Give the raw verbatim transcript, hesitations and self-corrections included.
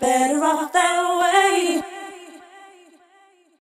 better off that way.